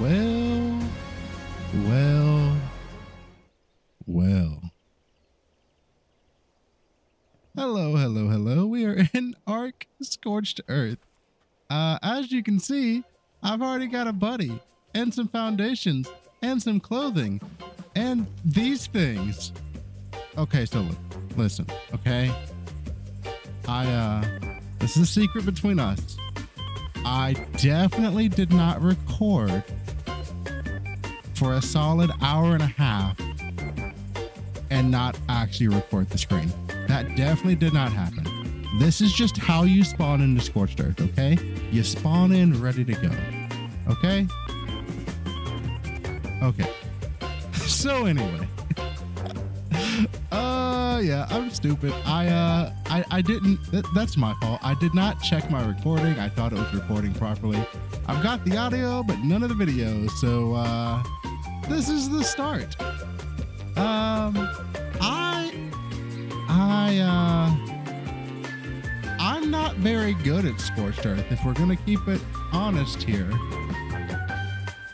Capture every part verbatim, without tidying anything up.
Well, well, well. Hello, hello, hello. We are in Ark Scorched Earth. Uh, as you can see, I've already got a buddy and some foundations and some clothing and these things. Okay, so look, listen, okay? I, uh, this is a secret between us. I definitely did not record for a solid hour and a half and not actually record the screen. That definitely did not happen. This is just how you spawn into Scorched Earth, okay? You spawn in ready to go, okay? Okay. So anyway. Uh, yeah, I'm stupid. I, uh, I, I didn't, th that's my fault. I did not check my recording. I thought it was recording properly. I've got the audio, but none of the video. So, uh, this is the start. Um, I... I, uh, I'm not very good at Scorched Earth. If we're going to keep it honest here,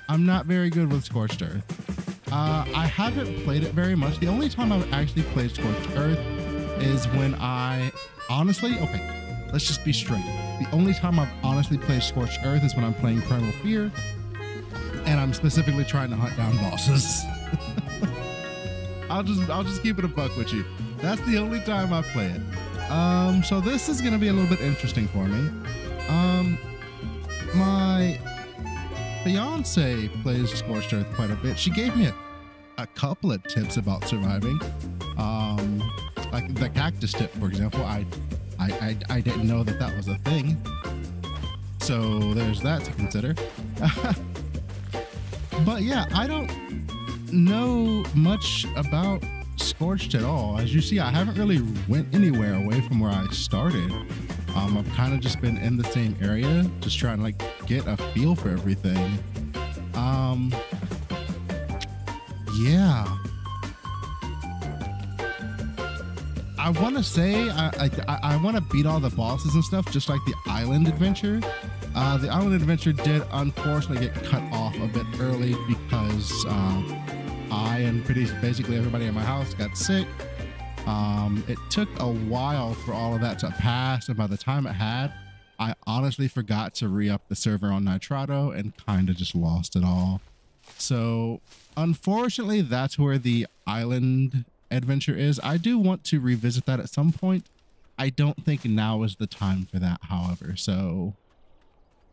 I'm not very good with Scorched Earth. Uh, I haven't played it very much. The only time I've actually played Scorched Earth is when I, honestly, okay, let's just be straight. The only time I've honestly played Scorched Earth is when I'm playing Primal Fear, and I'm specifically trying to hunt down bosses. I'll just, I'll just keep it a buck with you. That's the only time I play it. Um, so this is going to be a little bit interesting for me. Um, my fiance plays Scorched Earth quite a bit. She gave me a, a couple of tips about surviving. Um, like the cactus tip, for example. I, I, I, I didn't know that that was a thing. So there's that to consider. But yeah, I don't know much about Scorched at all. As you see, I haven't really went anywhere away from where I started. Um, I've kind of just been in the same area, just trying to like get a feel for everything. Um, yeah. I want to say I I, I want to beat all the bosses and stuff, just like the island adventure. Uh, the island adventure did unfortunately get cut off a bit early because. Uh, I and pretty basically everybody in my house got sick. Um, it took a while for all of that to pass, and by the time it had, I honestly forgot to re-up the server on Nitrado and kind of just lost it all. So, unfortunately, that's where the island adventure is. I do want to revisit that at some point. I don't think now is the time for that, however, so...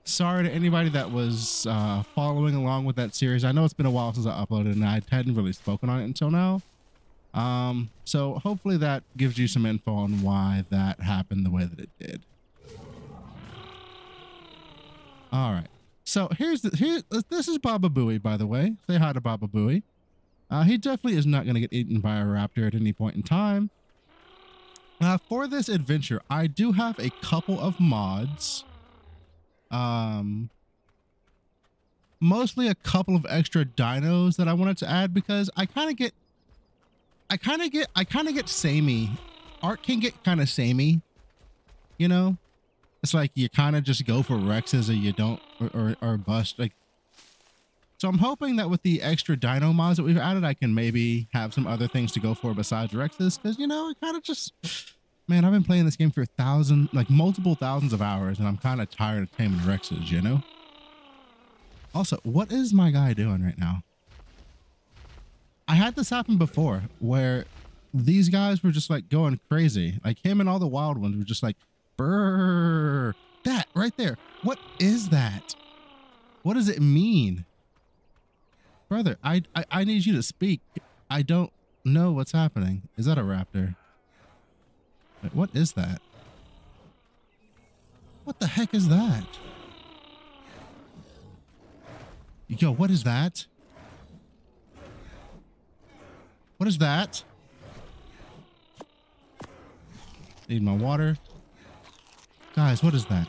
Sorry to anybody that was uh, following along with that series. I know it's been a while since I uploaded and I hadn't really spoken on it until now. Um, so hopefully that gives you some info on why that happened the way that it did. All right. So here's the, here, this is Baba Booey, by the way. Say hi to Baba Booey. Uh, he definitely is not going to get eaten by a raptor at any point in time. Uh, for this adventure, I do have a couple of mods. Um, mostly a couple of extra dinos that I wanted to add because I kind of get, I kind of get, I kind of get samey. Art can get kind of samey, you know, it's like you kind of just go for Rexes or you don't, or, or, or bust. Like, so I'm hoping that with the extra dino mods that we've added, I can maybe have some other things to go for besides Rexes. Cause you know, it kind of just... Man, I've been playing this game for a thousand, like multiple thousands of hours, and I'm kind of tired of taming Rexes, you know? Also, what is my guy doing right now? I had this happen before, where these guys were just like going crazy. Like him and all the wild ones were just like, brrrr, that right there. What is that? What does it mean? Brother, I, I, I need you to speak. I don't know what's happening. Is that a raptor? Wait, what is that? What the heck is that? Yo, what is that? What is that? Need my water. Guys, what is that?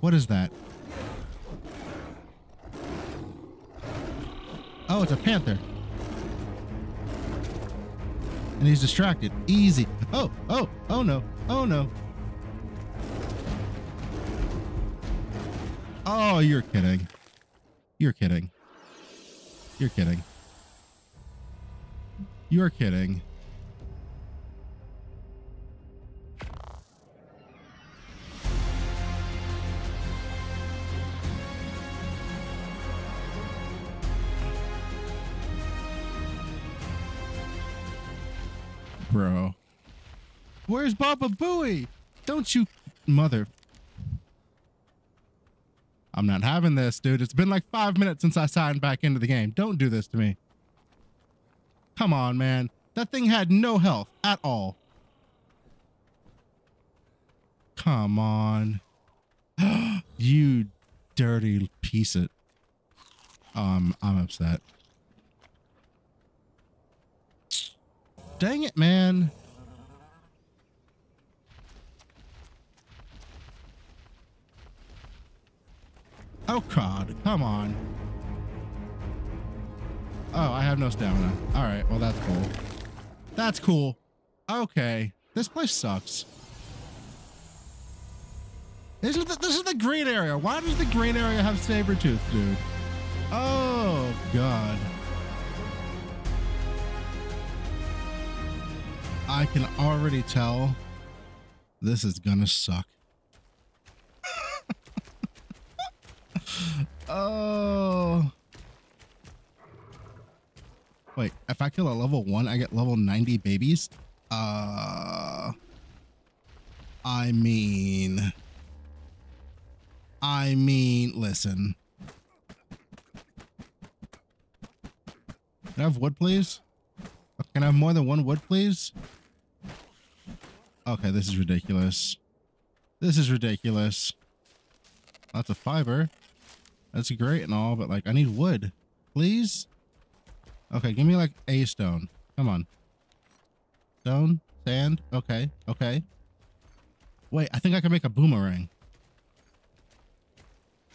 What is that? Oh, it's a panther. And he's distracted. Easy. Oh, oh, oh no. Oh no. Oh, you're kidding. You're kidding. You're kidding. You're kidding. Bro. Where's Baba Booey? Don't you mother. I'm not having this, dude. It's been like five minutes since I signed back into the game. Don't do this to me. Come on, man. That thing had no health at all. Come on. You dirty piece of... Um, I'm upset. Dang it, man. Oh, God. Come on. Oh, I have no stamina. All right. Well, that's cool. That's cool. Okay. This place sucks. This is the, this is the green area. Why does the green area have Sabretooth, dude? Oh, God. I can already tell this is gonna suck. Oh. Wait, if I kill a level one, I get level ninety babies? Uh, I mean, I mean, listen. Can I have wood, please? Can I have more than one wood, please? Okay, this is ridiculous. This is ridiculous. Lots of fiber. That's great and all, but like, I need wood. Please? Okay, give me like a stone. Come on. Stone, sand. Okay, okay. Wait, I think I can make a boomerang.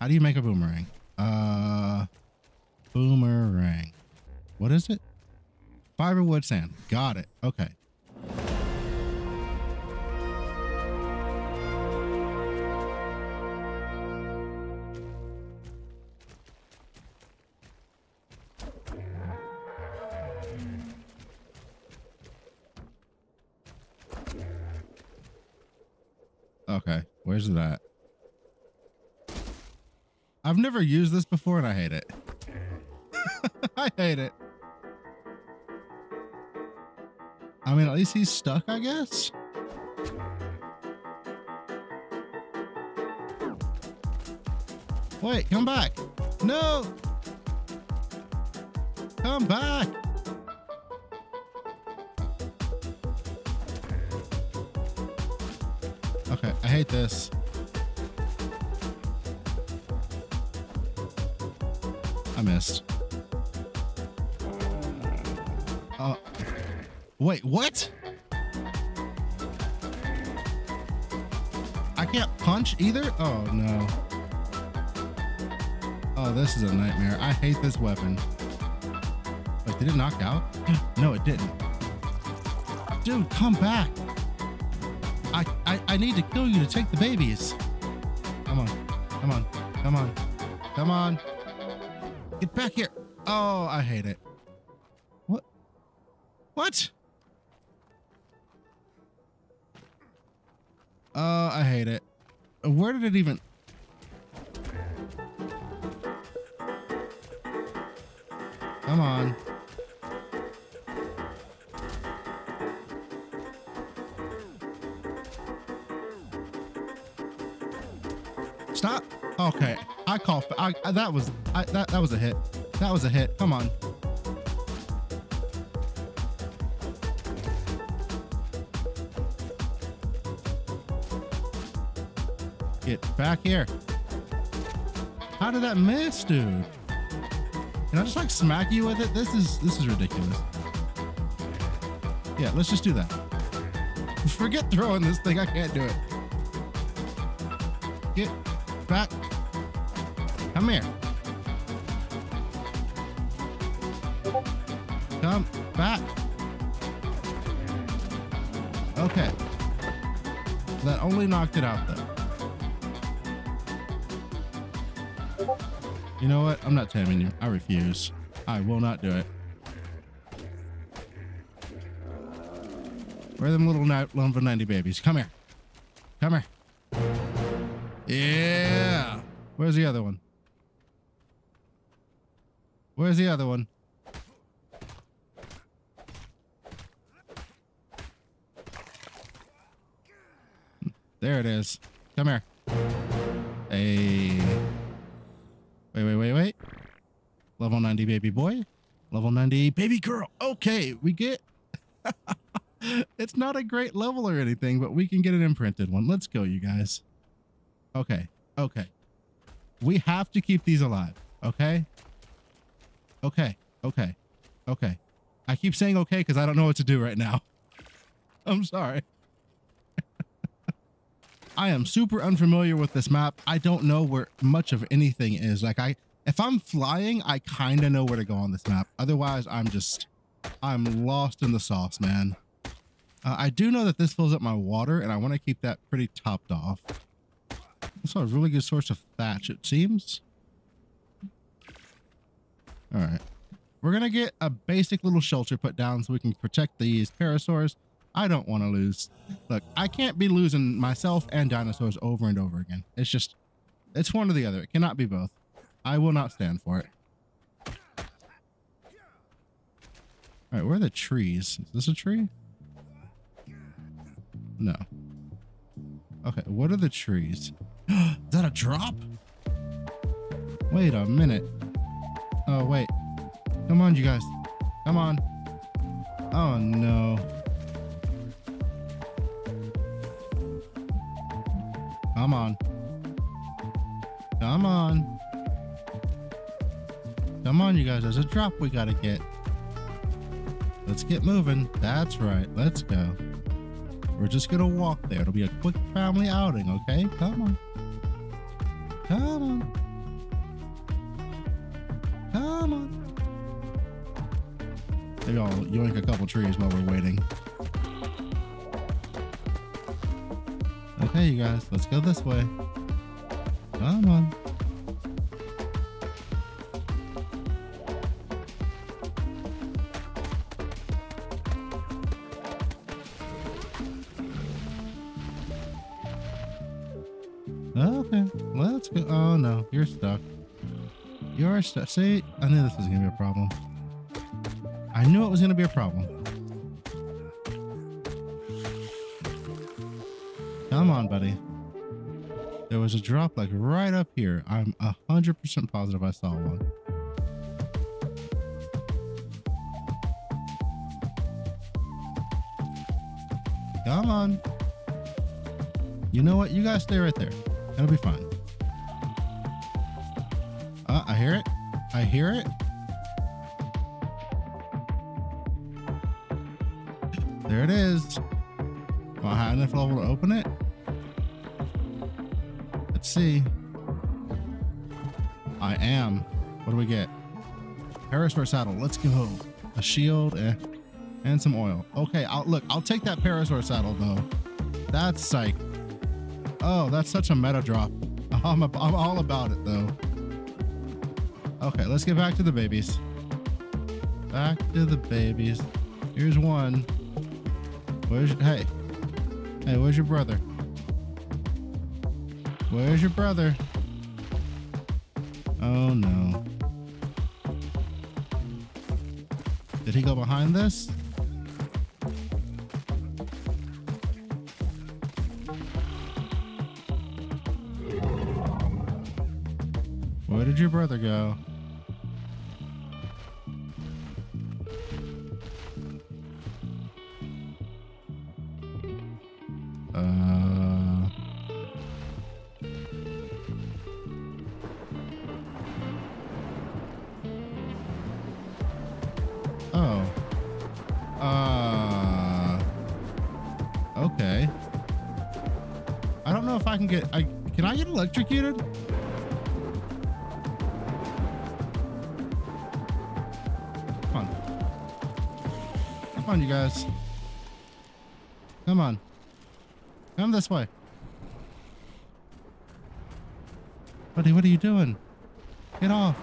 How do you make a boomerang? Uh, boomerang. What is it? Fiber, wood, sand. Got it. Okay. Okay, where's that? I've never used this before and I hate it. I hate it. I mean, at least he's stuck, I guess. Wait, come back. No. Come back. Okay, I hate this. I missed. Oh. Wait, what? I can't punch either? Oh, no. Oh, this is a nightmare. I hate this weapon. Wait, did it knock out? No, it didn't. Dude, come back. I, I, I need to kill you to take the babies. Come on. Come on. Come on. Come on. Get back here. Oh, I hate it. What? What? Oh, uh, I hate it. Where did it even... Come on. Stop. Okay. I call... I, I, that was... I, that, that was a hit. That was a hit. Come on. Get back here. How did that miss, dude? Can I just like smack you with it? This is this is ridiculous. Yeah, let's just do that. Forget throwing this thing. I can't do it. Get back. Come here. Come back. Okay. That only knocked it out though. You know what? I'm not taming you. I refuse. I will not do it. Where are them little Lumber ninety babies? Come here. Come here. Yeah. Where's the other one? Where's the other one? There it is. Come here. Hey. Wait, wait, wait, wait. Level ninety baby boy. Level ninety baby girl. Okay, we get... It's not a great level or anything, but we can get an imprinted one. Let's go, you guys. Okay, okay. We have to keep these alive, okay? Okay, okay, okay. I keep saying okay because I don't know what to do right now. I'm sorry. I am super unfamiliar with this map. I don't know where much of anything is. Like, I, if I'm flying, I kind of know where to go on this map. Otherwise, I'm just, I'm lost in the sauce, man. Uh, I do know that this fills up my water, and I want to keep that pretty topped off. That's a really good source of thatch, it seems. All right. We're going to get a basic little shelter put down so we can protect these parasaurs. I don't want to lose. Look, I can't be losing myself and dinosaurs over and over again. It's just, it's one or the other. It cannot be both. I will not stand for it. All right, where are the trees? Is this a tree? No. Okay, what are the trees? Is that a drop? Wait a minute. Oh, wait. Come on, you guys. Come on. Oh, no. Come on. Come on. Come on, you guys. There's a drop we gotta get. Let's get moving. That's right. Let's go. We're just gonna walk there. It'll be a quick family outing, okay? Come on. Come on. Come on. Maybe I'll yoink a couple trees while we're waiting. Okay, you guys, let's go this way. Come on. Okay, let's go. Oh no, you're stuck. You're stuck. See, I knew this was gonna be a problem. I knew it was gonna be a problem. Come on, buddy. There was a drop like right up here. I'm a hundred percent positive I saw one. Come on. You know what? You guys stay right there. It'll be fine. Uh, I hear it. I hear it. There it is. Am I high enough level to open it? See, I am. What do we get? Parasaur saddle. Let's go. A shield eh, and some oil. Okay, I'll look. I'll take that parasaur saddle though. That's psych. Oh, that's such a meta drop. I'm, a, I'm all about it though. Okay, let's get back to the babies. Back to the babies. Here's one. Where's hey? Hey, where's your brother? Where's your brother? Oh no. Did he go behind this? Where did your brother go? Get, I, can I get electrocuted? Come on. Come on, you guys. Come on. Come this way. Buddy, what are you doing? Get off.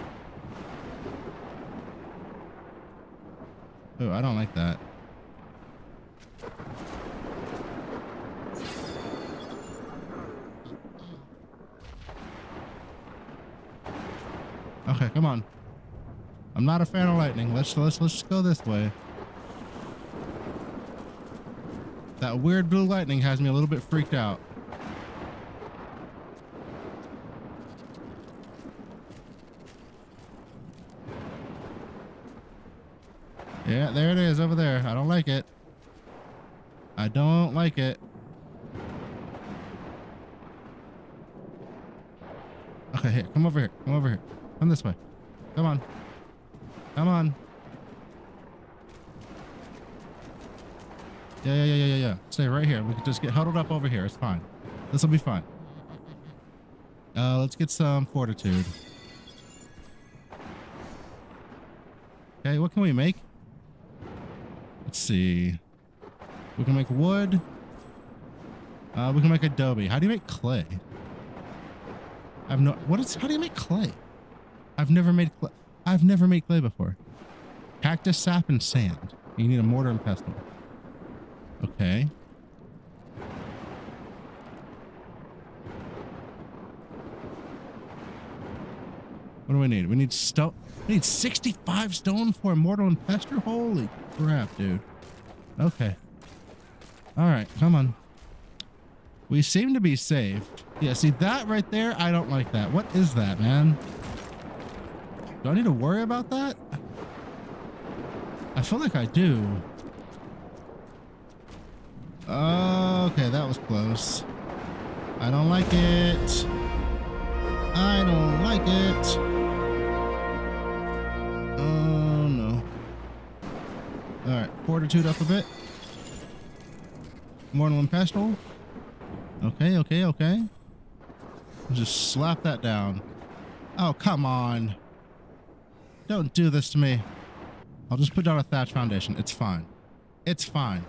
Oh, I don't like that. Okay, come on. I'm not a fan of lightning. Let's let's let's just go this way. That weird blue lightning has me a little bit freaked out. Yeah, there it is over there. I don't like it. I don't like it. Okay, here, come over here. Come over here. Come this way. Come on. Come on. Yeah, yeah, yeah, yeah, yeah. Stay right here. We can just get huddled up over here. It's fine. This will be fine. Uh, let's get some fortitude. Okay, what can we make? Let's see. We can make wood. Uh, we can make adobe. How do you make clay? I've no. What is? How do you make clay? I've never made clay. I've never made clay before. Cactus sap and sand. You need a mortar and pestle. Okay. What do we need? We need stone. We need sixty-five stone for a mortar and pestle. Holy crap, dude. Okay. All right, come on. We seem to be saved. Yeah, see that right there? I don't like that. What is that, man? Do I need to worry about that? I feel like I do. Okay, that was close. I don't like it. I don't like it. Oh no. Alright, fortitude up a bit. Mortal and pestle. Okay, okay, okay. Just slap that down. Oh, come on. Don't do this to me. I'll just put down a thatch foundation. It's fine. It's fine.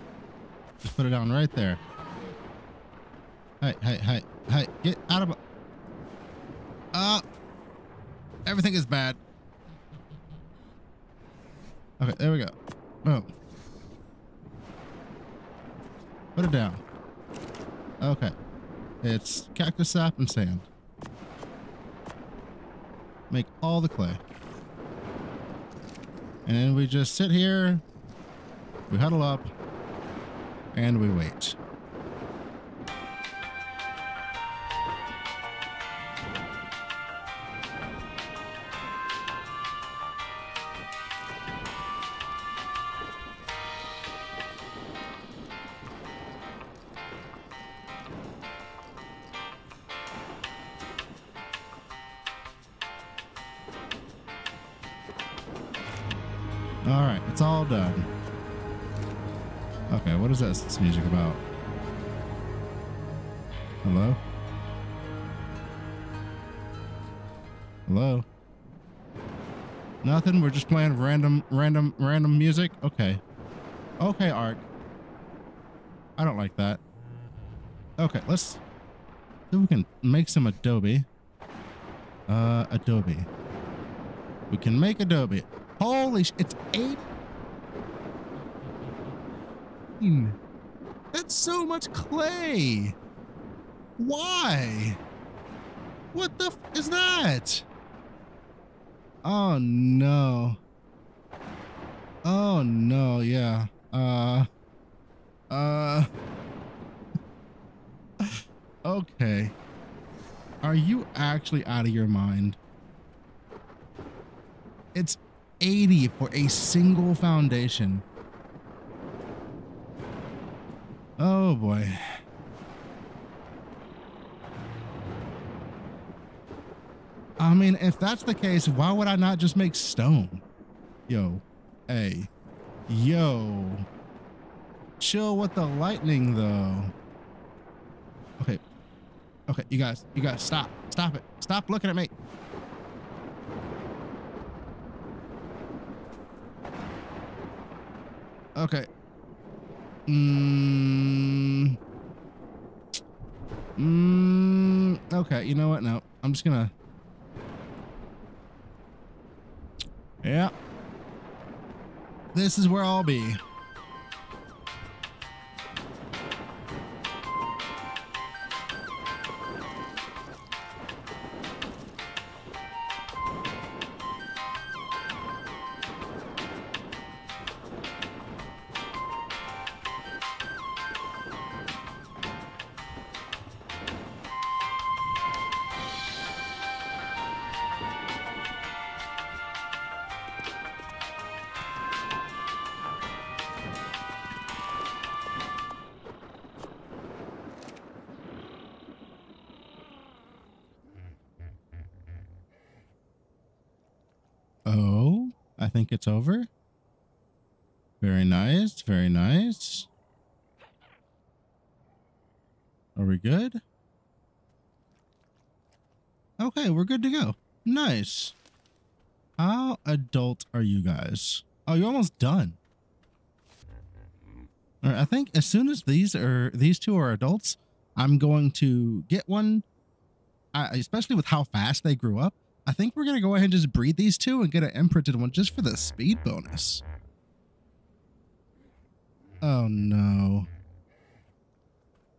Just put it down right there. Hey, hey, hey, hey, get out of my... Uh, everything is bad. Okay, there we go. Boom. Put it down. Okay. It's cactus sap and sand. Make all the clay. And then we just sit here, we huddle up, and we wait. Alright, it's all done. Okay, what is this, this music about? Hello? Hello? Nothing, we're just playing random, random, random music? Okay. Okay, Ark. I don't like that. Okay, let's see if we can make some adobe. Uh, adobe. We can make adobe. Holy sh! It's eight. That's so much clay. Why? What the f is that? Oh no. Oh no. Yeah. Uh. Uh. Okay. Are you actually out of your mind? It's eighty for a single foundation. Oh boy. I mean, if that's the case, why would I not just make stone? Yo, hey, yo, chill with the lightning though. Okay, okay, you guys, you guys, stop, stop it, stop looking at me. Okay. Mmm. Mmm. Okay, you know what? No, I'm just gonna Yeah. This is where I'll be. It's over. Very nice. Very nice. Are we good? Okay, we're good to go. Nice. How adult are you guys? Oh, you're almost done. All right, I think as soon as these are these two are adults, I'm going to get one. I, especially with how fast they grew up. I think we're going to go ahead and just breed these two and get an imprinted one just for the speed bonus. Oh, no.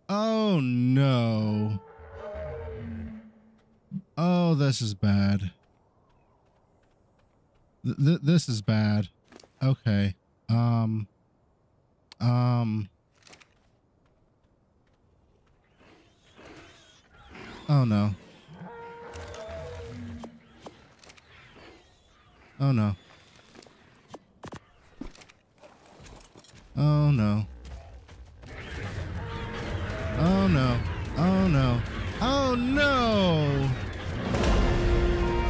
Oh, no. Oh, this is bad. Th th this is bad. Okay. Um. Um. Oh, no. Oh no. Oh no. Oh no. Oh no. Oh no!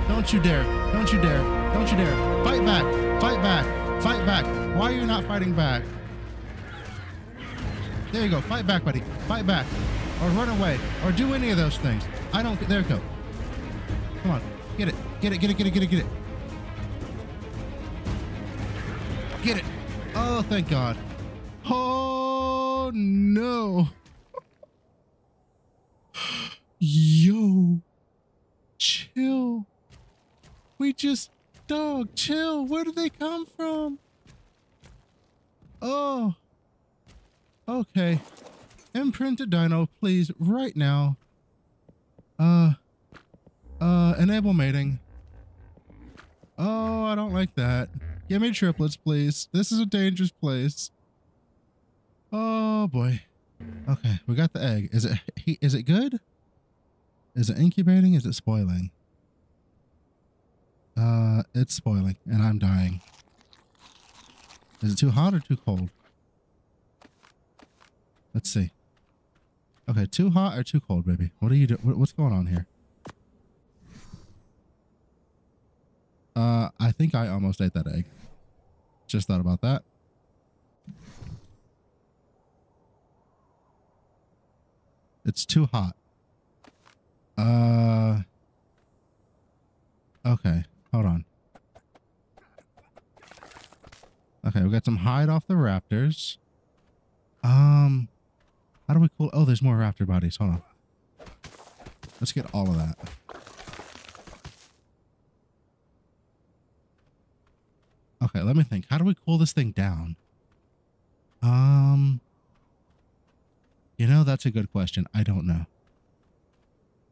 Don't you dare. Don't you dare. Don't you dare. Fight back. Fight back. Fight back. Why are you not fighting back? There you go. Fight back, buddy. Fight back. Or run away. Or do any of those things. I don't... There you go. Come on. Get it. Get it. Get it. Get it. Get it. Get it. Get it. Oh, thank God. Oh, no. Yo. Chill. We just... Dog, chill. Where did they come from? Oh. Okay. Imprint a dino, please, right now. Uh. Uh, enable mating. Oh, I don't like that. Give me triplets, please. This is a dangerous place. Oh, boy. Okay, we got the egg. Is it is it good? Is it incubating? Is it spoiling? Uh, it's spoiling, and I'm dying. Is it too hot or too cold? Let's see. Okay, too hot or too cold, baby? What are you doing? What's going on here? Uh, I think I almost ate that egg. Just thought about that. It's too hot. Uh. Okay, hold on. Okay, we got some hide off the raptors. Um, how do we cool? Oh, there's more raptor bodies. Hold on. Let's get all of that. Okay, let me think. How do we cool this thing down? Um, you know, that's a good question. I don't know.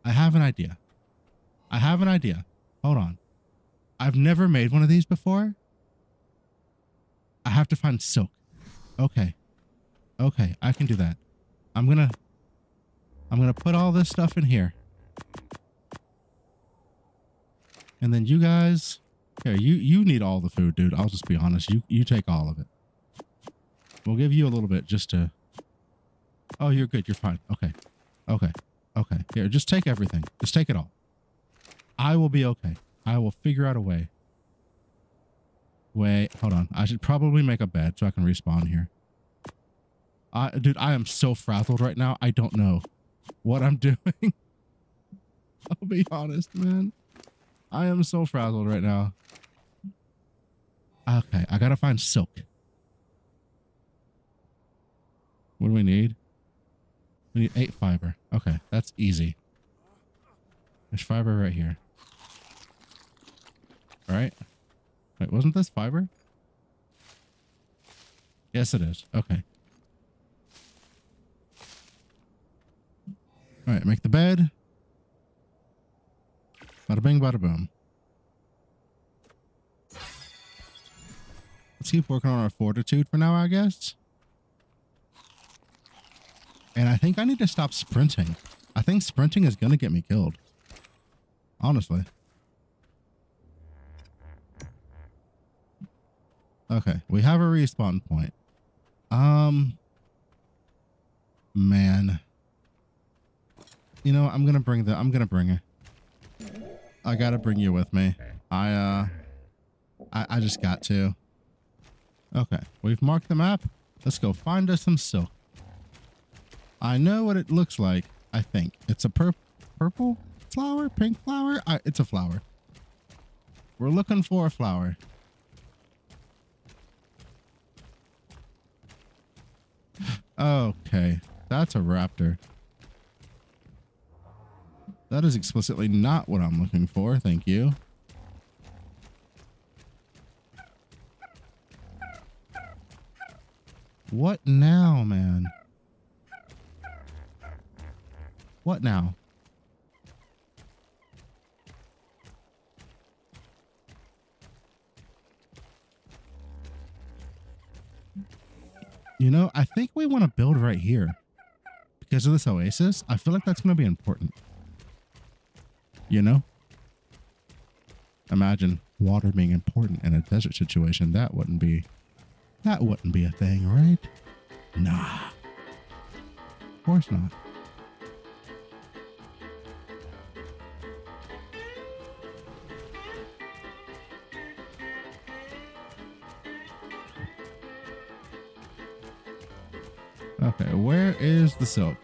I have an idea. I have an idea. Hold on. I've never made one of these before. I have to find silk. Okay. Okay, I can do that. I'm gonna, I'm gonna put all this stuff in here. And then you guys... Here, you, you need all the food, dude. I'll just be honest. You you take all of it. We'll give you a little bit just to... Oh, you're good. You're fine. Okay. Okay. Okay. Here, just take everything. Just take it all. I will be okay. I will figure out a way. Wait. Hold on. I should probably make a bed so I can respawn here. I, dude, I am so frazzled right now. I don't know what I'm doing. I'll be honest, man. I am so frazzled right now. Okay, I gotta find silk. What do we need? We need eight fiber. Okay, that's easy. There's fiber right here. All right. Wait, wasn't this fiber? Yes, it is. Okay. All right, make the bed. Bada bing, bada boom. Let's keep working on our fortitude for now, I guess. And I think I need to stop sprinting. I think sprinting is going to get me killed. Honestly. Okay, we have a respawn point. Um, man. You know, I'm going to bring the, I'm going to bring her. I got to bring you with me. I, uh, I, I just got to. Okay, we've marked the map. Let's go find us some silk. I know what it looks like. I think it's a pur purple flower, pink flower. I, it's a flower. We're looking for a flower. Okay, that's a raptor. That is explicitly not what I'm looking for. Thank you. What now, man? What now? You know, I think we want to build right here. Because of this oasis, I feel like that's going to be important. You know? Imagine water being important in a desert situation. That wouldn't be... That wouldn't be a thing, right? Nah. Of course not. Okay, where is the silk?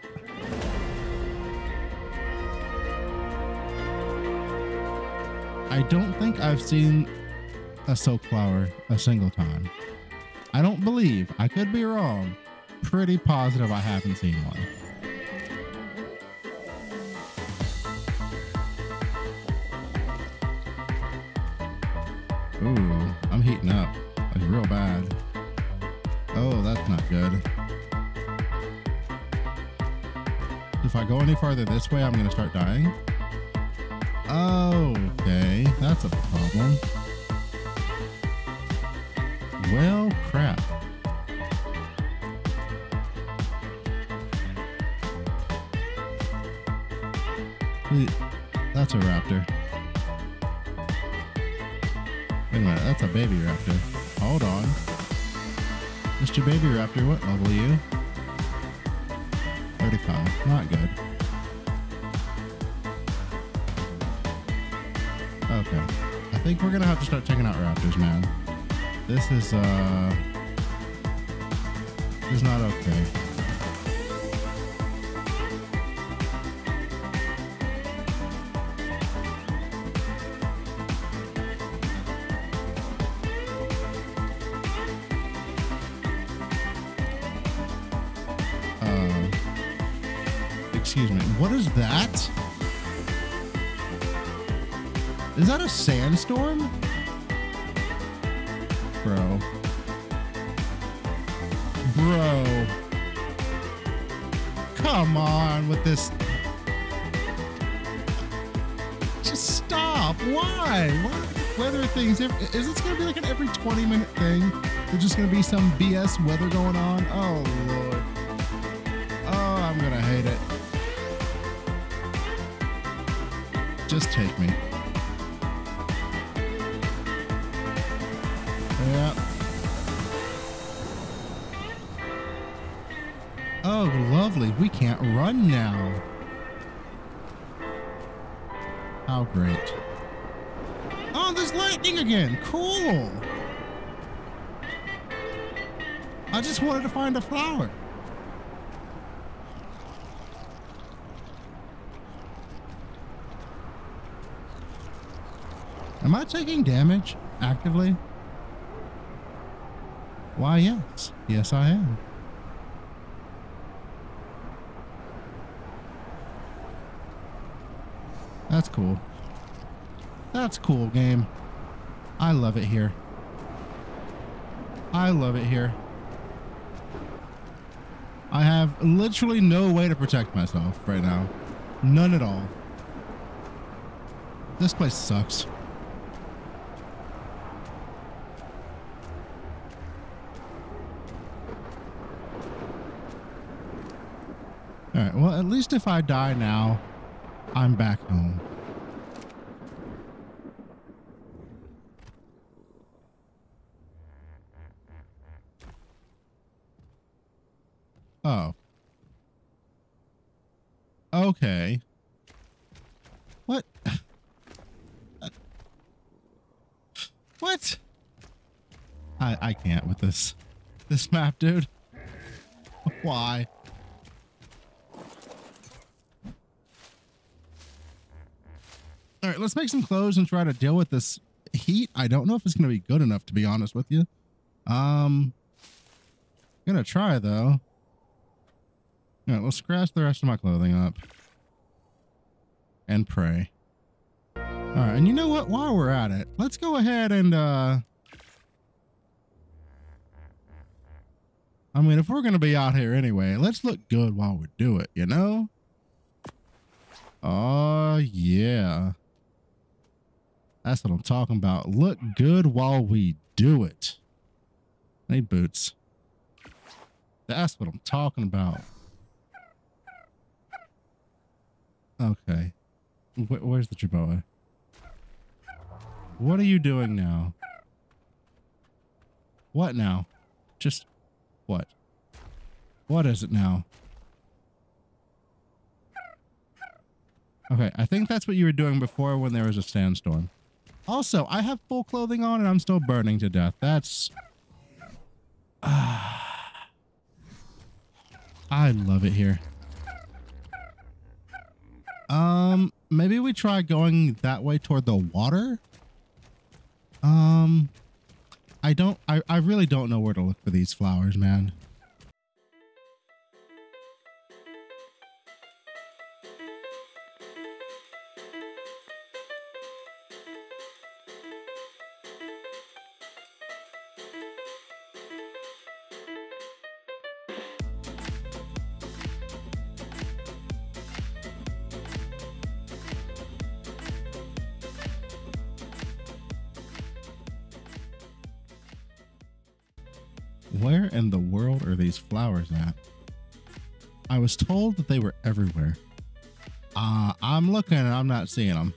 I don't think I've seen a silk flower a single time. I don't believe. I could be wrong. Pretty positive I haven't seen one. Ooh, I'm heating up. Like real bad. Oh, that's not good. If I go any farther this way, I'm going to start dying. Okay, that's a problem. Well, crap. That's a raptor. Wait a minute, that's a baby raptor. Hold on. Mister Baby Raptor, what level are you? thirty-five, not good. Okay, I think we're gonna have to start taking out raptors, man. This is uh, this is not okay. Excuse me, what is that? Is that a sandstorm? Bro. Bro. Come on with this. Just stop. Why? Why weather things? Is this going to be like an every twenty minute thing? There's just going to be some B S weather going on? Oh, Lord. Oh, I'm going to hate it. Just take me. Yep. Oh, lovely. We can't run now. How great. Oh, there's lightning again. Cool. I just wanted to find a flower. Am I taking damage actively? Why, yes. Yes, I am. That's cool. That's cool, game. I love it here. I love it here. I have literally no way to protect myself right now. None at all. This place sucks. All right, well, at least if I die now, I'm back home. Oh. Okay. What? What? I I can't with this this map, dude. Why? All right, let's make some clothes and try to deal with this heat. I don't know if it's going to be good enough, to be honest with you. Um, I'm going to try, though. All right, let's scratch the rest of my clothing up. And pray. All right, and you know what? While we're at it, let's go ahead and... Uh, I mean, if we're going to be out here anyway, let's look good while we do it, you know? Oh, yeah. That's what I'm talking about. Look good while we do it. I need boots. That's what I'm talking about. Okay. Where, where's the Chiboa? What are you doing now? What now? Just what? What is it now? Okay, I think that's what you were doing before when there was a sandstorm. Also, I have full clothing on and I'm still burning to death. That's... Uh, I love it here. Um, maybe we try going that way toward the water? Um, I don't... I, I really don't know where to look for these flowers, man. Where in the world are these flowers at? I was told that they were everywhere. Uh, I'm looking and I'm not seeing them.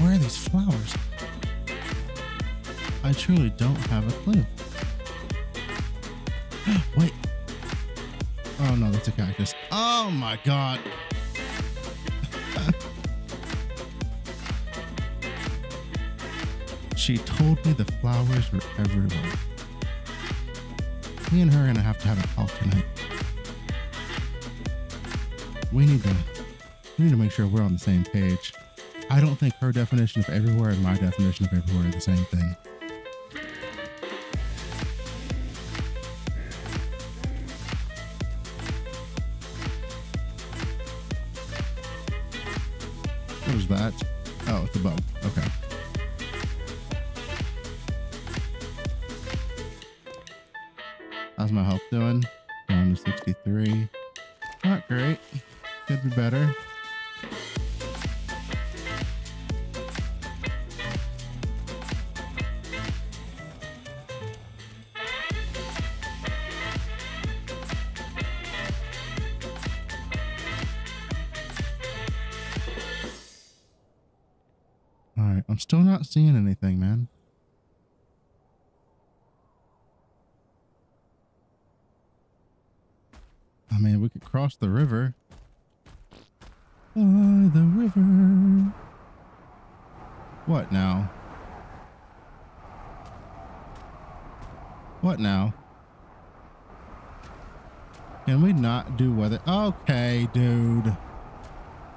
Where are these flowers? I truly don't have a clue. Wait. Oh no, that's a cactus. Oh my god. She told me the flowers were everywhere. Me and her are gonna have to have a call tonight. We need to we need to make sure we're on the same page. I don't think her definition of everywhere and my definition of everywhere are the same thing. What was that? Oh, it's a bow. Okay. How's my health doing? Down to sixty-three. Not great. Could be better. I'm still not seeing anything, man. I mean, we could cross the river. By the river. What now? What now? Can we not do weather? Okay, dude.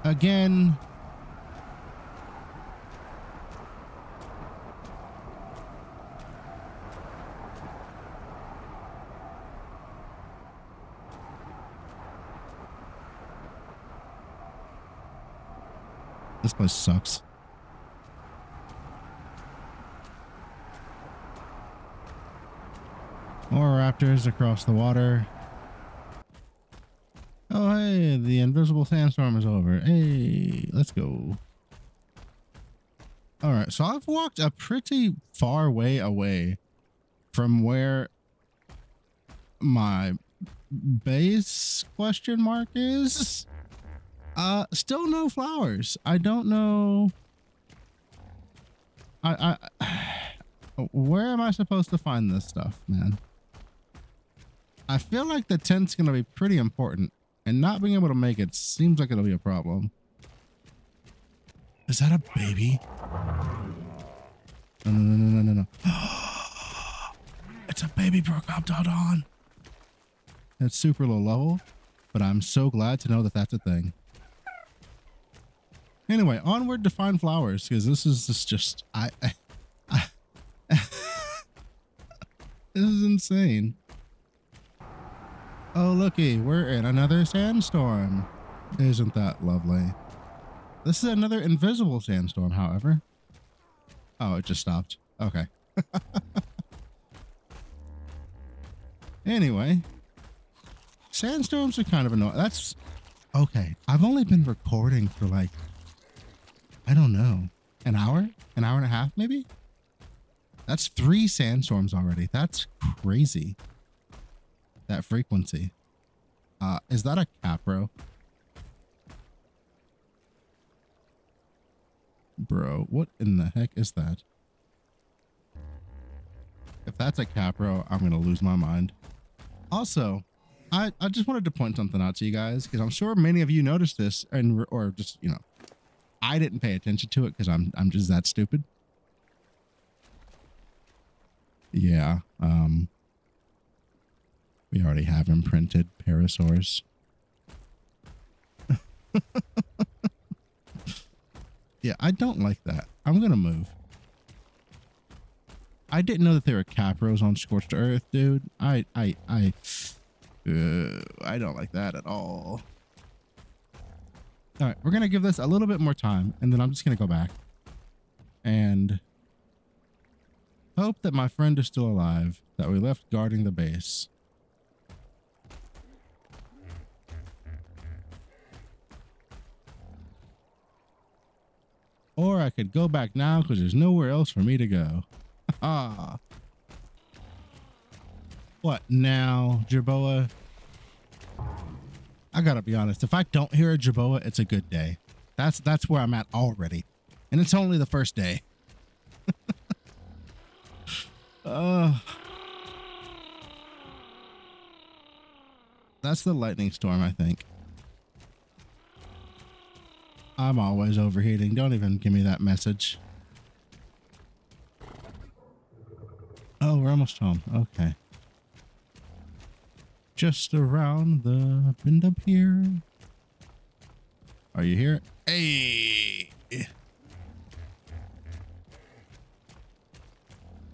Again. This place sucks. More raptors across the water. Oh, hey, the invisible sandstorm is over. Hey, let's go. All right, so I've walked a pretty far way away from where my base question mark is. Uh, still no flowers. I don't know. I, I, where am I supposed to find this stuff, man? I feel like the tent's going to be pretty important, and not being able to make it seems like it'll be a problem. Is that a baby? No, no, no, no, no, no, no. It's a baby Procoptodon. It's super low level, but I'm so glad to know that that's a thing. Anyway, onward to find flowers, because this is this just, I, I, I this is insane. Oh, looky, we're in another sandstorm. Isn't that lovely? This is another invisible sandstorm, however. Oh, it just stopped. Okay. Anyway, sandstorms are kind of annoying. That's okay. I've only been recording for like, I don't know, an hour, an hour and a half, maybe. That's three sandstorms already. That's crazy. That frequency. Uh, is that a capro? Bro, what in the heck is that? If that's a capro, I'm gonna lose my mind. Also, I, I just wanted to point something out to you guys, because I'm sure many of you noticed this, and or just, you know, I didn't pay attention to it because I'm I'm just that stupid. Yeah, um we already have imprinted parasaurs. Yeah, I don't like that. I'm going to move. I didn't know that there were capros on Scorched Earth, dude. I, I, I, uh, I don't like that at all. All right, we're going to give this a little bit more time, and then I'm just going to go back and hope that my friend is still alive, that we left guarding the base. Or I could go back now because there's nowhere else for me to go. Ah. What now, Jerboa? I gotta be honest. If I don't hear a Jerboa, it's a good day. That's that's where I'm at already, and it's only the first day. uh, that's the lightning storm, I think. I'm always overheating. Don't even give me that message. Oh, we're almost home. Okay. Just around the bend up here. Are you here? Hey!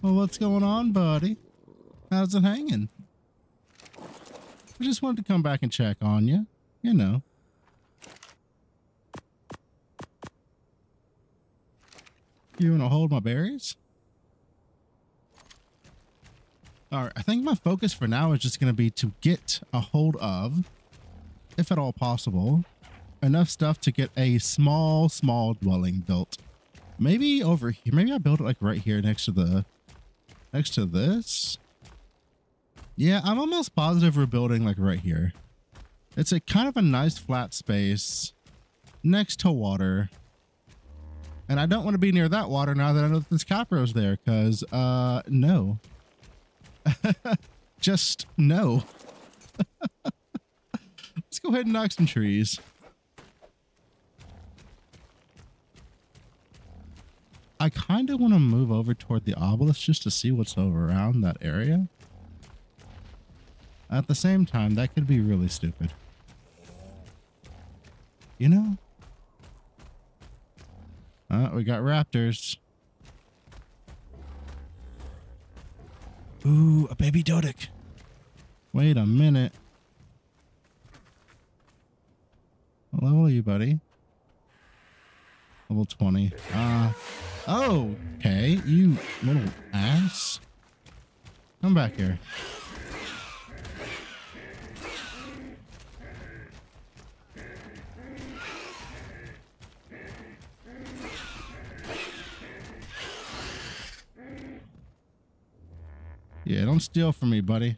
Well, what's going on, buddy? How's it hanging? I just wanted to come back and check on you. You know. You want to hold my berries? All right, I think my focus for now is just going to be to get a hold of, if at all possible, enough stuff to get a small, small dwelling built. Maybe over here. Maybe I build it like right here next to the, next to this. Yeah, I'm almost positive we're building like right here. It's a kind of a nice flat space next to water. And I don't want to be near that water now that I know that this capro's there, because, uh, no. Just no. Let's go ahead and knock some trees. I kind of want to move over toward the obelisk just to see what's over around that area. At the same time, that could be really stupid. You know? Uh, we got raptors. Ooh, a baby Dodic. Wait a minute. What level are you, buddy? Level twenty. Uh, oh, okay, you little ass. Come back here. Yeah, don't steal from me, buddy.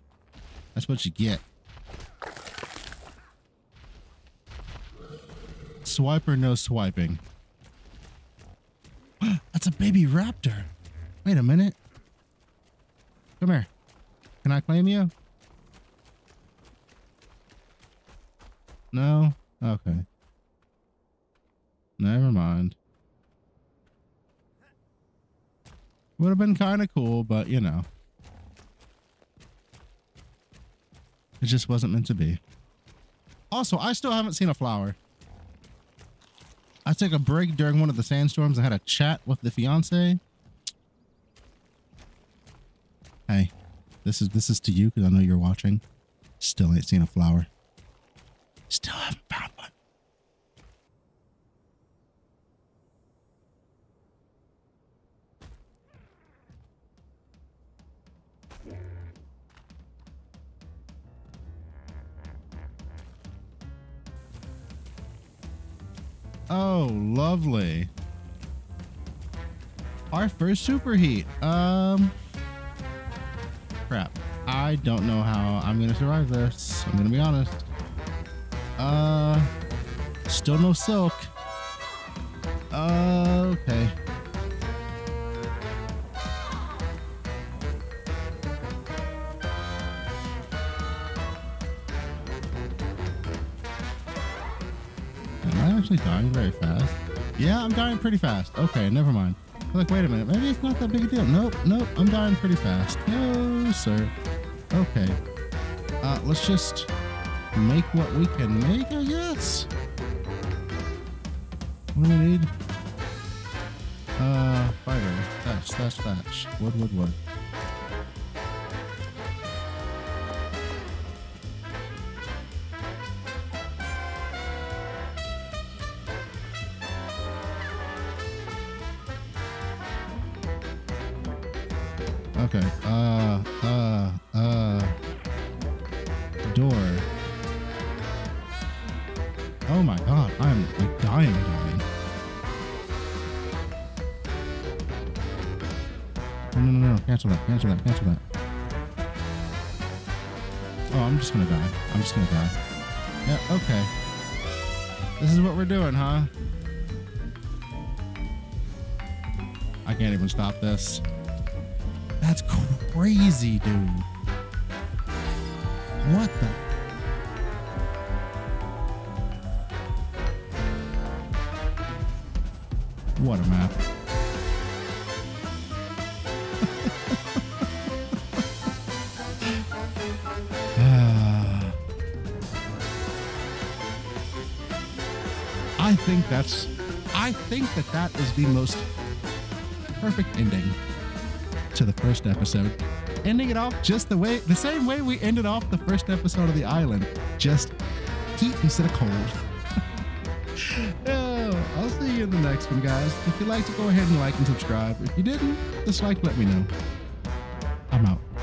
That's what you get. Swipe or no swiping? That's a baby raptor. Wait a minute. Come here. Can I claim you? No? Okay. Never mind. Would have been kind of cool, but you know. It just wasn't meant to be. Also, I still haven't seen a flower. I took a break during one of the sandstorms and had a chat with the fiance. Hey, this is this is to you because I know you're watching. Still ain't seen a flower. Still haven't found one. Oh, lovely. Our first superheat. Um, crap. I don't know how I'm going to survive this. I'm going to be honest. Uh, still no silk. Uh, okay. Dying very fast. Yeah, I'm dying pretty fast. Okay, never mind. Like, wait a minute. Maybe it's not that big a deal. Nope, nope. I'm dying pretty fast. No, sir. Okay. Uh, let's just make what we can make, I guess. What do we need? Uh, fiber. Thatch, thatch, thatch. Wood, wood, wood. Okay, uh, uh, uh, door. Oh my god, I'm like dying, dying. No, no, no, cancel that, cancel that, cancel that. Oh, I'm just gonna die. I'm just gonna die. Yeah, okay. This is what we're doing, huh? I can't even stop this. That's crazy, dude. What the? What a map. I think that's, I think that that is the most perfect ending to the first episode, ending it off just the way the same way we ended off the first episode of the island, just heat instead of cold. Oh, I'll see you in the next one, guys. If you like to, go ahead and like and subscribe. If you didn't, dislike, let me know. I'm out.